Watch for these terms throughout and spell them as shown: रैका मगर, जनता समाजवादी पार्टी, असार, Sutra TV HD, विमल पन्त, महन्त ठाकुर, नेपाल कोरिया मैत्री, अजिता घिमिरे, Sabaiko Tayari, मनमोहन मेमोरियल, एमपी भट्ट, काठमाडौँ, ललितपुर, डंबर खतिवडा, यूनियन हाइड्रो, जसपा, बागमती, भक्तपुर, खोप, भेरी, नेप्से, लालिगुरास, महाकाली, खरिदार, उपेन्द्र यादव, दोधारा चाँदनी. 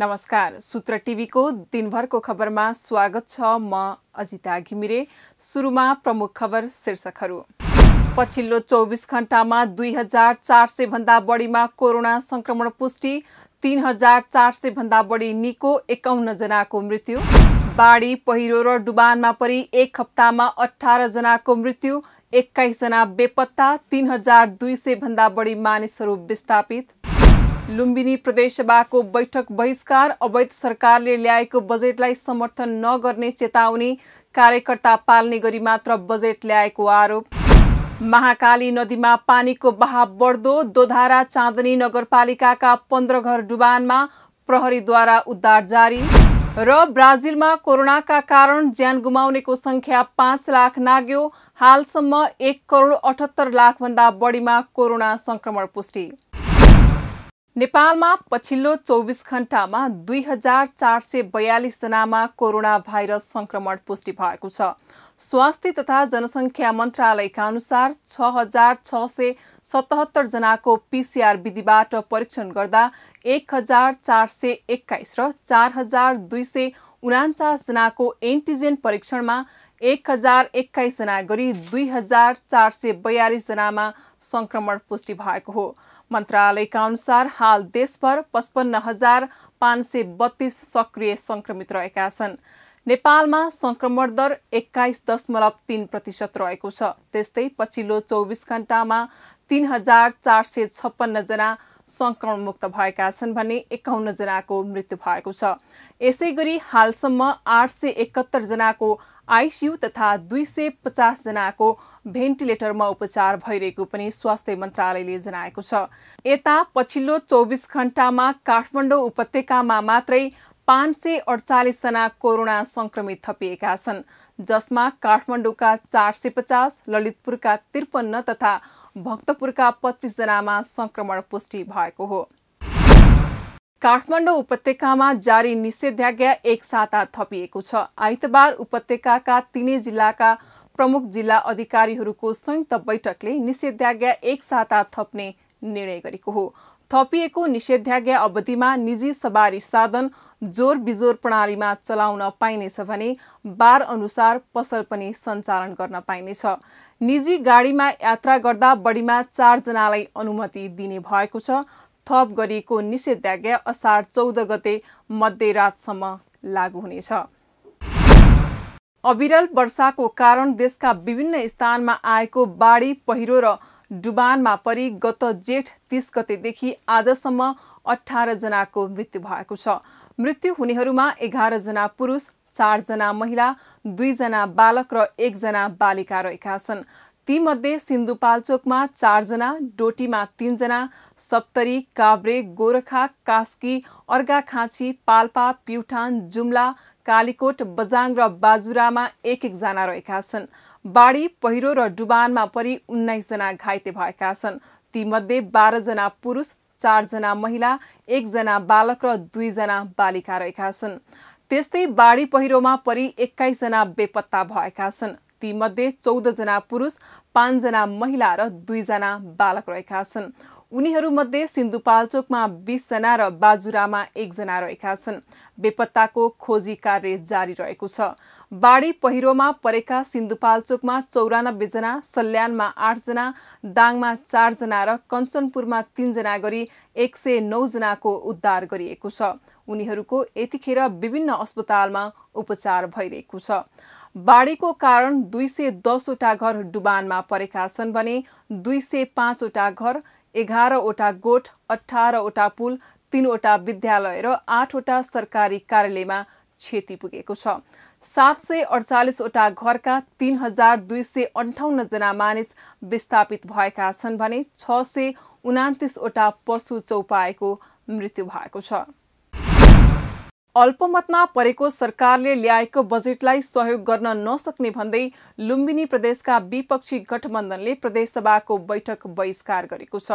नमस्कार, सूत्र टिभीको दिनभरको खबरमा स्वागत छ। म अजिता घिमिरे। सुरुमा प्रमुख खबर शीर्षकहरू। पछिल्लो 24 घण्टामा 2400 भन्दा बढीमा कोरोना संक्रमण पुष्टि, 3400 भन्दा बढी निको, 51 जनाको मृत्यु। बाढी, पहिरो र डुबानमा परी एक हप्तामा 18 जनाको मृत्यु, 21 जना बेपत्ता, 3200 भन्दा बढी मानिसहरू विस्थापित। लुम्बिनी प्रदेशसभाको बैठक बहिष्कार, अवैध सरकारले ल्याएको बजेटलाई समर्थन नगर्ने चेतावनी, कार्यकर्ता पाल्ने गरी मात्र बजेट ल्याएको आरोप। महाकाली नदीमा पानीको बहाव बढ्दो, दोधारा चाँदनी नगरपालिकाका 15 घर डुबानमा, प्रहरीद्वारा उद्धार जारी। र ब्राजिलमा कोरोनाका कारण ज्यान गुमाउनेको संख्या 5 लाख नाग्यो, हालसम्म 1,78,00,000 भन्दा बढीमा कोरोना संक्रमण पुष्टि। नेपालमा पछिल्लो 24 घण्टामा 2442 जनामा कोरोना भाइरस संक्रमण पुष्टि भएको छ। स्वास्थ्य तथा जनसङ्ख्या मन्त्रालयका अनुसार 6677 जनाको PCR विधिबाट परीक्षण गर्दा 1421 र 4249 जनाको एन्टिजेन परीक्षणमा 1021 जना गरी 2442 जनामा संक्रमण पुष्टि भएको हो। मन्त्रालयका अनुसार हाल देशभर 55,532 सक्रिय संक्रमित रहेका छन्। नेपालमा संक्रमण दर 21.3% रहेको छ। त्यस्तै पछिल्लो 24 घण्टामा 3456 जना संक्रमणमुक्त भएका छन् भने 51 जनाको मृत्यु भएको छ। यसै गरी हालसम्म 871 जनाको ICU तथा 250 जनाको भेन्टिलेटरमा उपचार भइरहेको पनि स्वास्थ्य मन्त्रालयले जनाएको छ। यता पछिल्लो 24 घण्टामा काठमाडौँ उपत्यकामा मात्रै 548 जना कोरोना संक्रमित थपिएका छन्, जसमा काठमाडौँका 450, ललितपुरका 53 तथा भक्तपुरका 25 जनामा संक्रमण पुष्टि भएको हो। काठमाडौँ उपत्यकामा जारी निषेधाज्ञा एक साता थपिएको छ। आइतबार उपत्यकाका तीनै जिल्लाका प्रमुख जिल्ला अधिकारीहरूको संयुक्त बैठकले निषेधाज्ञा एक साता थप्ने निर्णय गरेको हो। थपिएको निषेधाज्ञा अवधिमा निजी सवारी साधन जोर बिजोर प्रणालीमा चलाउन पाइनेछ भने बार अनुसार पसल पनि सञ्चालन गर्न पाइनेछ। निजी गाडीमा यात्रा गर्दा बढीमा 4 जनालाई अनुमति दिने भएको छ। थप गरिएको निषेधाज्ञा असार 14 गते मध्यरातसम्म लागू हुनेछ। अविरल वर्षाको कारण देशका विभिन्न स्थानमा आएको बाढी, पहिरो र डुबानमा परी गत जेठ 30 गतेदेखि आजसम्म 18 जनाको मृत्यु भएको छ। मृत्यु हुनेहरूमा 11 जना पुरुष, 4 जना महिला, 2 जना बालक र 1 जना बालिका रहेका छन्। तीमध्ये सिंधुपालचोकमा 4 जना, डोटीमा 3 जना, सप्तरी, काभ्रे, गोरखा, कास्की, अर्घाखाँची, पाल्पा, प्युठान, जुम्ला, कालीकोट, बजाङ र बाजुरामा 1-1 जना रहेका छन्। बाढी, पहिरो र डुबानमा परी 19 जना घाइते भएका छन्। तीमध्ये 12 जना पुरुष, 4 जना महिला, 1 जना बालक र 2 जना बालिका रहेका छन्। त्यस्तै बाढी, पहिरोमा परी 21 जना बेपत्ता भएका छन्। तीमध्ये 14 जना पुरुष, 5 जना महिला र 2 जना बालक रहेका छन्। उनीहरूमध्ये सिन्धुपाल्चोकमा 20 जना र बाजुरामा 1 जना रहेका छन्। बेपत्ताको खोजी कार्य जारी रहेको छ। बाढी, पहिरोमा परेका सिन्धुपाल्चोकमा 94 जना, सल्यानमा 8 जना, दाङमा 4 जना र कंचनपुरमा 3 जना गरी 109 जनाको उद्धार गरिएको छ। उनीहरूको यतिखेर विभिन्न अस्पतालमा उपचार भइरहेको छ। बाढीको कारण 210 वटा घर डुबानमा परेका छन् भने 205 वटा घर, 11 वटा गोठ, 18 वटा पुल, 3 वटा विद्यालय र 8 वटा सरकारी कार्यालयमा क्षति पुगेको छ। 748 वटा घरका 3258 जना मानिस विस्थापित भएका छन् भने 629 वटा पशु चौपाएको मृत्यु भएको छ। अल्पमतमा परेको सरकारले ल्याएको बजेटलाई सहयोग गर्न नसक्ने भन्दै लुम्बिनी प्रदेशका विपक्षी गठबन्धनले प्रदेशसभाको बैठक बहिष्कार गरेको छ।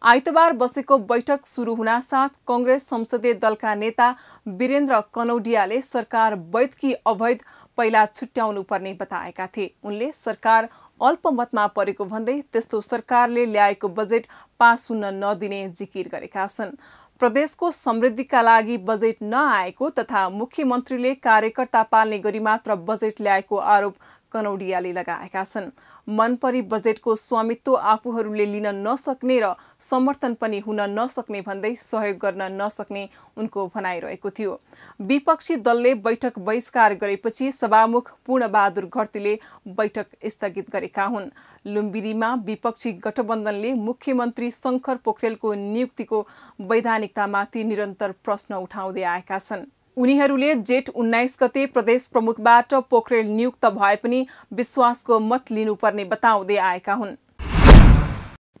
आइतबार बसेको बैठक सुरु हुनासाथ कङ्ग्रेस संसदीय दलका नेता वीरेन्द्र कनौडियाले सरकार वैध कि अवैध पहिला छुट्याउनु पर्ने बताएका थिए। उनले सरकार अल्पमतमा परेको भन्दै त्यस्तो सरकारले ल्याएको बजेट पास हुन नदिने जिकिर गरेका छन्। प्रदेशको समृद्धिका लागि बजेट नआएको तथा मुख्यमन्त्रीले कार्यकर्ता पाल्ने गरी मात्र बजेट ल्याएको आरोप कनौडियाले लगाएका छन्। मनपरी बजेटको स्वामित्व आफूहरूले लिन नसक्ने र समर्थन पनि हुन नसक्ने भन्दै सहयोग गर्न नसक्ने उनको भनाइरहेको थियो। विपक्षी दलले बैठक बहिष्कार गरेपछि सभामुख पूर्णबहादुर घर्तीले बैठक स्थगित गरेका हुन्। लुम्बिनीमा विपक्षी गठबन्धनले मुख्यमन्त्री शंकर पोखरेलको नियुक्तिको वैधानिकतामाथि निरन्तर प्रश्न उठाउँदै आएका छन्। उनीहरूले जेठ 19 गते प्रदेश प्रमुखबाट पोखरेल नियुक्त भए पनि विश्वासको मत लिनुपर्ने बताउँदै आएका हुन्।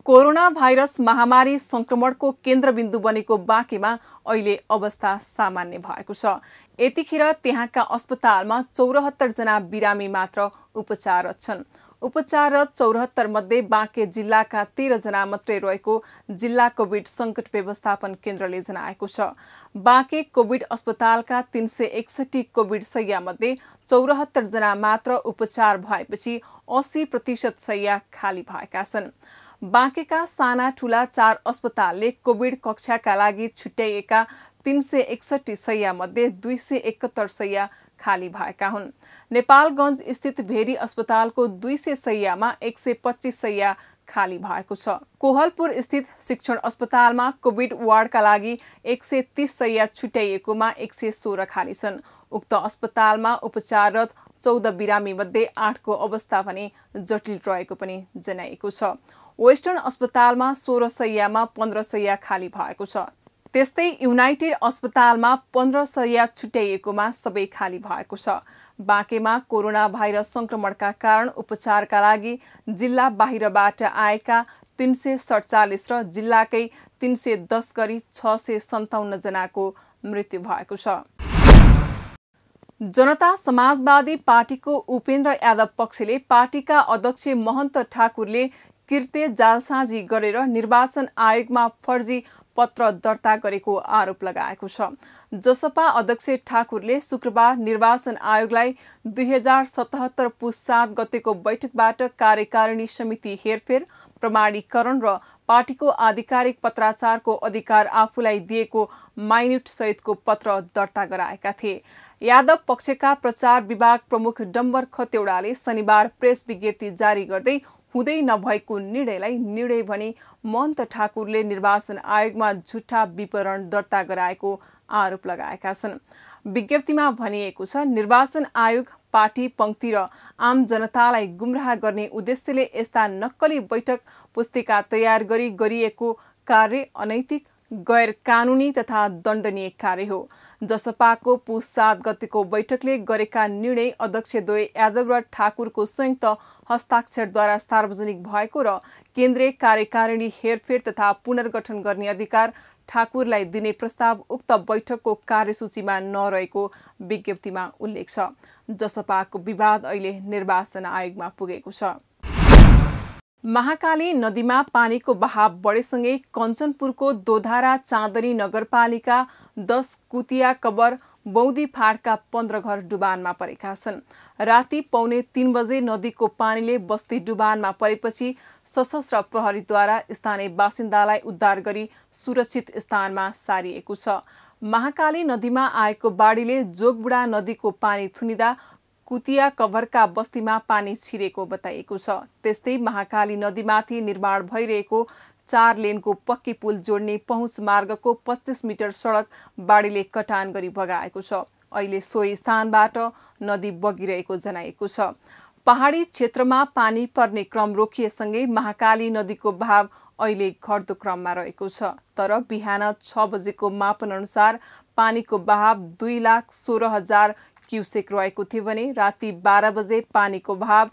कोरोना भाइरस महामारी संक्रमणको केन्द्रबिन्दु बनेको बाँकेमा अहिले अवस्था सामान्य भएको छ। यतिखेर त्यहाँका अस्पतालमा 74 जना बिरामी मात्र उपचाररत छन्। उपचाररत 74 मध्ये बाँके जिल्लाका 13 जना मात्रै रहेको जिल्ला कोभिड संकट व्यवस्थापन केन्द्रले जनाएको छ। बाँके कोभिड अस्पतालका 361 कोभिड शैया मध्ये 74 जना मात्र उपचार भएपछि 80% शैया खाली भएका छन्। बाँकेका साना ठूला 4 अस्पतालले कोभिड कक्षाका लागि छुट्याइएका 361 शैया मध्ये 271 शैया खाली भएका हुन्। नेपालगंज स्थित भेरी अस्पतालको 200 शैयामा 125 शैया खाली भएको छ। कोहलपुर स्थित शिक्षण अस्पतालमा कोभिड वार्डका लागि 130 शैया छुट्याइएकोमा 116 खाली छन्। उक्त अस्पतालमा उपचाररत 14 बिरामी मध्ये 8को अवस्था भने जटिल रहेको पनि जनाइएको छ। वेस्टर्न अस्पतालमा 16 शैयामा 15 शैया खाली भएको छ। त्यस्तै युनाइटेड अस्पतालमा 15 शैया छुट्याइएकोमा सबै खाली भएको छ। बाँकेमा कोरोना भाइरस संक्रमणका कारण उपचारका लागि जिल्ला बाहिरबाट आएका 347 र जिल्लाकै 310 गरी 657 जनाको मृत्यु भएको छ। जनता समाजवादी पार्टीको उपेन्द्र यादव पक्षले पार्टीका अध्यक्ष महन्त ठाकुरले कृत्य जालसाजी गरेर निर्वाचन आयोगमा फर्जी पत्र दर्ता गरेको आरोप लगाएको छ। जसपा अध्यक्ष ठाकुरले शुक्रबार निर्वाचन आयोगलाई 2077 पुस 7 गतेको बैठकबाट कार्यकारिणी समिति हेरफेर प्रमाणीकरण र पार्टीको आधिकारिक पत्राचारको अधिकार आफूलाई दिएको माइन्युट सहितको पत्र दर्ता गराएका थिए। यादव पक्षका प्रचार विभाग प्रमुख डंबर खतिवडाले शनिबार प्रेस विज्ञप्ति जारी गर्दै हुँदै नभएको निर्णयलाई निर्णय भनी महन्त ठाकुरले निर्वाचन आयोगमा झुट्टा विवरण दर्ता गराएको आरोप लगाएका छन्। विज्ञप्तिमा भनिएको छ, निर्वाचन आयोग पार्टी पंक्ति र आम जनतालाई गुमराह गर्ने उद्देश्यले यस्ता नक्कली बैठक पुस्तिका तयार गरी गरिएको कार्य अनैतिक, गैरकानूनी तथा दण्डनीय कार्य हो। जसपाको पुस 7 गतिको बैठकले गरेका निर्णय अध्यक्षद्वय यादव र ठाकुरको संयुक्त हस्ताक्षरद्वारा सार्वजनिक भएको र केन्द्रीय कार्यकारिणी हेरफेर तथा पुनर्गठन गर्ने अधिकार ठाकुरलाई दिने प्रस्ताव उक्त बैठकको कार्यसूचीमा नरहेको विज्ञप्तिमा उल्लेख छ। जसपाको विवाद अहिले निर्वाचन आयोगमा पुगेको छ। महाकाली नदीमा पानीको बहाव बढेसँगै कंचनपुरको दोधारा चाँदनी नगरपालिका 10 कुतिया कबर बौदी फाँडका 15 घर डुबानमा परेका छन्। राति पौने 3 बजे नदीको पानीले बस्ती डुबानमा परेपछि सशस्त्र प्रहरीद्वारा स्थानीय बासिन्दालाई उद्धार गरी सुरक्षित स्थानमा सारिएको छ। महाकाली नदीमा आएको बाढीले जोगबुढा नदीको पानी थुनिदा कुतिया कभरका बस्तीमा पानी छिरेको बताइएको छ। त्यस्तै महाकाली नदीमाथि निर्माण भइरहेको 4 लेनको पक्की पुल जोड्ने पहुँच मार्गको 25 मिटर सडक बाढीले कटान गरी बगाएको छ। अहिले सोही स्थानबाट नदी बगिरहेको जनाइएको छ। पहाडी क्षेत्रमा पानी पर्ने क्रम रोकिएसँगै महाकाली नदीको बहाव अहिले घट्दो क्रममा रहेको छ। तर बिहान 6 बजेको मापन अनुसार पानीको बहाव 2,16,000 क्युसेक रहेको थियो भने राति 12 बजे पानीको बहाव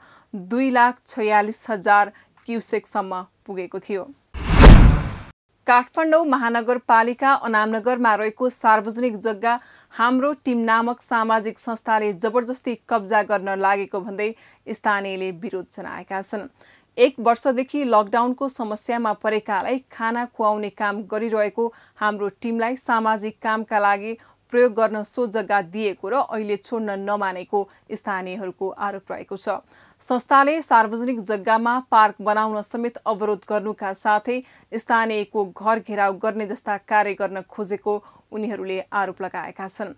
2,46,000 क्युसेकसम्म पुगेको थियो। काठमाडौँ महानगरपालिका अनामनगरमा रहेको सार्वजनिक जग्गा हाम्रो टिम नामक सामाजिक संस्थाले जबरजस्ती कब्जा गर्न लागेको भन्दै स्थानीयले विरोध जनाएका छन्। 1 वर्षदेखि लकडाउनको समस्यामा परेकालाई खाना खुवाउने काम गरिरहेको हाम्रो टिमलाई सामाजिक कामका लागि प्रयोग गर्न सो जग्गा दिएको र अहिले छोड्न नमानेको स्थानीयहरूको आरोप रहेको छ। संस्थाले सार्वजनिक जग्गामा पार्क बनाउन समेत अवरोध गर्नुका साथै स्थानीयको घर घेराउ गर्ने जस्ता कार्य गर्न खोजेको उनीहरूले आरोप लगाएका छन्।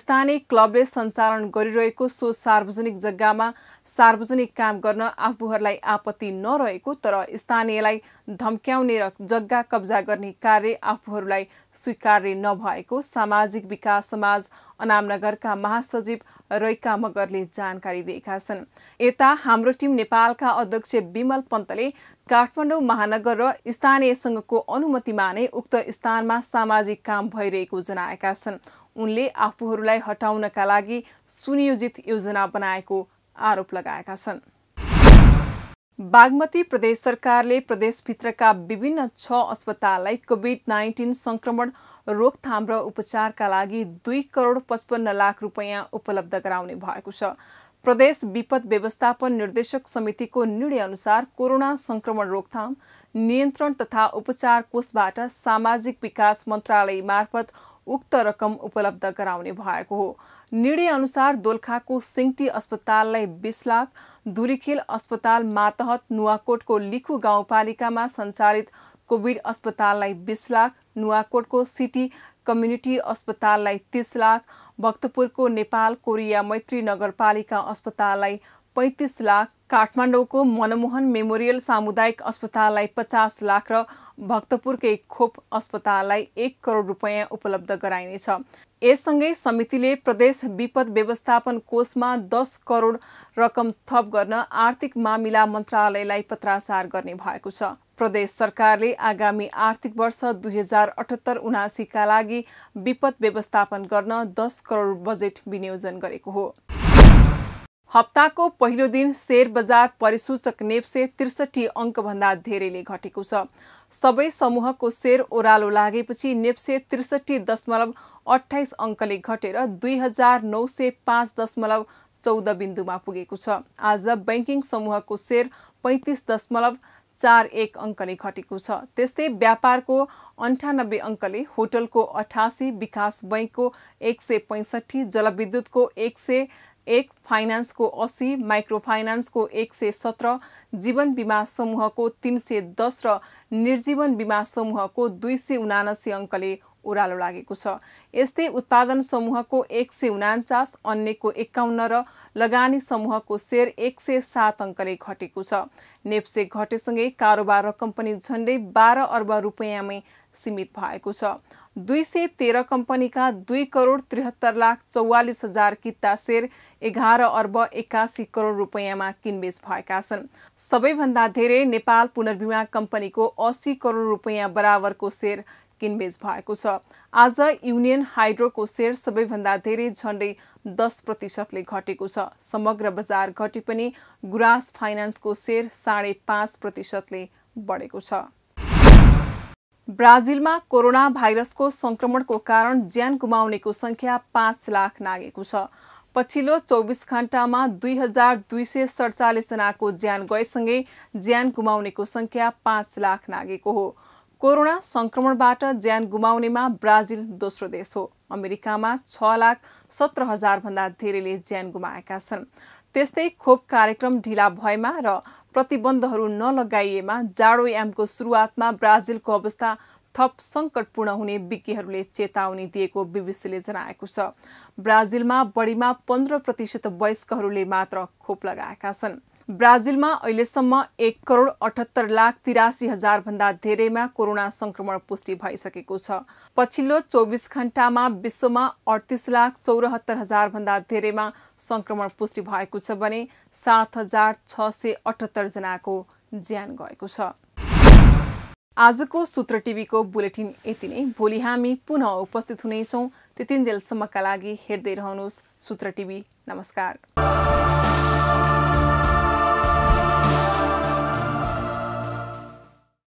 स्थानीय क्लबले सञ्चालन गरिरहेको सो सार्वजनिक जग्गामा सार्वजनिक काम गर्न आफूहरूलाई आपत्ति नरहेको तर स्थानीयलाई धम्क्याउने र जग्गा कब्जा गर्ने कार्य आफूहरूलाई स्वीकार्य नभएको सामाजिक विकास समाज अनामनगरका महासचिव रैका मगरले जानकारी दिएका छन्। यता हाम्रो टिम नेपालका अध्यक्ष विमल पन्तले काठमाडौँ महानगर र स्थानीयसँगको अनुमतिमा नै उक्त स्थानमा सामाजिक काम भइरहेको जनाएका छन्। उनले आफूहरूलाई हटाउनका लागि सुनियोजित योजना बनाएको आरोप लगाएका छन्। बागमती प्रदेश सरकारले प्रदेशभित्रका विभिन्न 6 अस्पताललाई कोभिड-19 संक्रमण रोकथाम र उपचारका लागि 2,55,00,000 रुपैयाँ उपलब्ध गराउने भएको छ। प्रदेश विपद व्यवस्थापन निर्देशक समितिको निर्णयअनुसार कोरोना संक्रमण रोकथाम नियन्त्रण तथा उपचार कोषबाट सामाजिक विकास मन्त्रालय मार्फत उक्त रकम उपलब्ध गराउने भएको हो। निर्णयअनुसार दोलखाको सिंगटी अस्पताललाई 20,00,000, दूरीखिल अस्पताल मातहत नुआकोटको लिखु गाउँपालिकामा सञ्चालित कोभिड अस्पताललाई 20,00,000, नुआकोटको सिटी कम्युनिटी अस्पताललाई 30,00,000, भक्तपुरको नेपाल कोरिया मैत्री नगरपालिका अस्पताललाई 35,00,000, काठमाडौँको मनमोहन मेमोरियल सामुदायिक अस्पताललाई 50,00,000 र भक्तपुरकै खोप अस्पताललाई 1,00,00,000 रुपैयाँ उपलब्ध गराइनेछ। यससँगै समितिले प्रदेश विपद व्यवस्थापन कोषमा 10,00,00,000 रकम थप गर्न आर्थिक मामिला मन्त्रालयलाई पत्राचार गर्ने भएको छ। प्रदेश सरकारले आगामी आर्थिक वर्ष 2078-79 का लागि विपद व्यवस्थापन गर्न 10,00,00,000 बजेट विनियोजन गरेको हो। हप्ताको पहिलो दिन शेयर बजार परिसूचक नेप्से 63 अङ्कभन्दा धेरैले घटेको छ। सबै समूहको शेयर ओह्रालो लागेपछि नेप्से 63.28 अङ्कले घटेर 2,905.14 बिन्दुमा पुगेको छ। आज बैंकिङ समूहको शेयर 35.41 अङ्कले घटेको छ। त्यस्तै व्यापारको 98 अङ्कले, होटलको 88, विकास बैंकको 165, जलविद्युतको 101, फाइनान्सको 80, माइक्रोफाइनान्सको 117, जीवन बीमा समूहको 310 र निर्जीवन बीमा समूहको 279 अङ्कले ओह्रालो लागेको छ। यस्तै उत्पादन समूहको 149, अन्यको 51 र लगानी समूहको शेयर 107 अङ्कले घटेको छ। नेप्से घटेसँगै कारोबार रकम पनि झन्डै 12 अर्ब रुपैयाँमै सीमित भएको छ। 213 कम्पनीका 2,73,44,000 किता शेयर 11,81,00,00,000 रुपैयाँमा किनबेच भएका छन्। सबैभन्दा धेरै नेपाल पुनर्बीमा कम्पनीको 80,00,00,000 रुपैयाँ बराबरको शेयर किनबेच भएको छ। आज यूनियन हाइड्रोको शेयर सबैभन्दा धेरै झन्डै 10%ले घटेको छ। समग्र बजार घटे पनि गुरास फाइनेंसको शेयर 5.5%ले बढेको छ। ब्राजिलमा कोरोना भाइरसको संक्रमणको कारण ज्यान गुमाउनेको संख्या 5,00,000 नाघेको छ। पछिल्लो 24 घण्टामा 2,247 जनाको ज्यान गएसँगै ज्यान गुमाउनेको संख्या 5,00,000 नाघेको हो। कोरोना संक्रमणबाट ज्यान गुमाउनेमा ब्राजिल दोस्रो देश हो। अमेरिकामा 6,17,000 भन्दा धेरैले ज्यान गुमाएका छन्। त्यस्तै खोप कार्यक्रम ढिला भएमा र प्रतिबन्धहरू नलगाइएमा जाडो यामको सुरुवातमा ब्राजिलको अवस्था थप संकटपूर्ण हुने विज्ञहरूले चेतावनी दिएको बीबीसीले जनाएको छ। ब्राजिलमा बढीमा 15% वयस्कहरूले मात्र खोप लगाएका छन्। ब्राजिलमा अहिलेसम्म 1,78,83,000 भन्दा धेरैमा कोरोना संक्रमण पुष्टि भइसकेको छ। पछिल्लो 24 घण्टामा विश्वमा 38,74,000 भन्दा धेरैमा संक्रमण पुष्टि भएको छ भने 7,678 जनाको ज्यान गएको छ। आजको सूत्र टिभीको बुलेटिन यति नै। भोलि हामी पुनः उपस्थित हुनेछौँ। त्यतिन्जेलसम्मका लागि हेर्दै रहनुहोस् सूत्र टिभी। नमस्कार।